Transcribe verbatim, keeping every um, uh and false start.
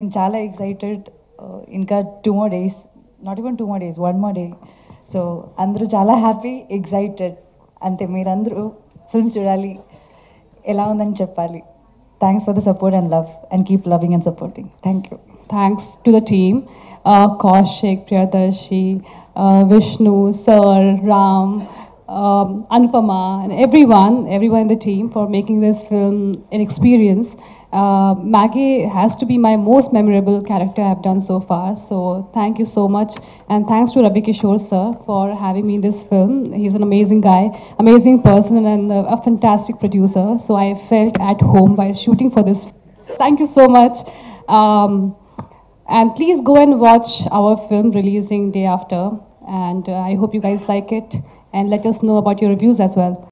I'm chala excited. Uh, inka two more days, not even two more days, one more day. So, andru chala happy, excited. Ante meer andru film chudali, ela undani cheppali. Thanks for the support and love, and keep loving and supporting. Thank you. Thanks to the team, uh, Kaushik, Priyadarshi, uh, Vishnu, Sir, Ram, um, Anupama, and everyone, everyone in the team for making this film an experience. Uh, Maggie has to be my most memorable character I've done so far, so thank you so much, and thanks to Ravi Kishore sir for having me in this film. He's an amazing guy, amazing person, and a fantastic producer, so I felt at home while shooting for this. Thank you so much, um, and please go and watch our film releasing day after, and uh, I hope you guys like it, and let us know about your reviews as well.